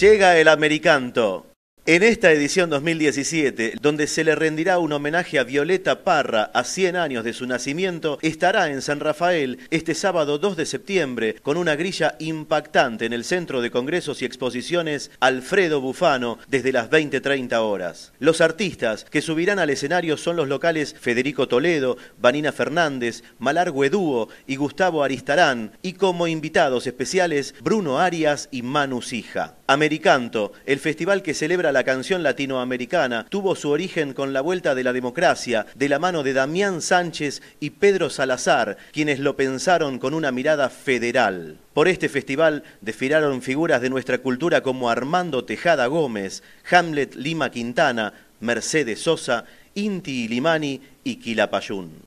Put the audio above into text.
Llega el Americanto. En esta edición 2017, donde se le rendirá un homenaje a Violeta Parra a 100 años de su nacimiento, estará en San Rafael este sábado 2 de septiembre con una grilla impactante en el Centro de Congresos y Exposiciones Alfredo Bufano desde las 20:30 horas. Los artistas que subirán al escenario son los locales Federico Toledo, Vanina Fernández, Malargüe Dúo y Gustavo Aristarán, y como invitados especiales Bruno Arias y Manu Sija. Americanto, el festival que celebra la canción latinoamericana, tuvo su origen con la vuelta de la democracia, de la mano de Damián Sánchez y Pedro Salazar, quienes lo pensaron con una mirada federal. Por este festival desfilaron figuras de nuestra cultura como Armando Tejada Gómez, Hamlet Lima Quintana, Mercedes Sosa, Inti Ilimani y Quilapayún.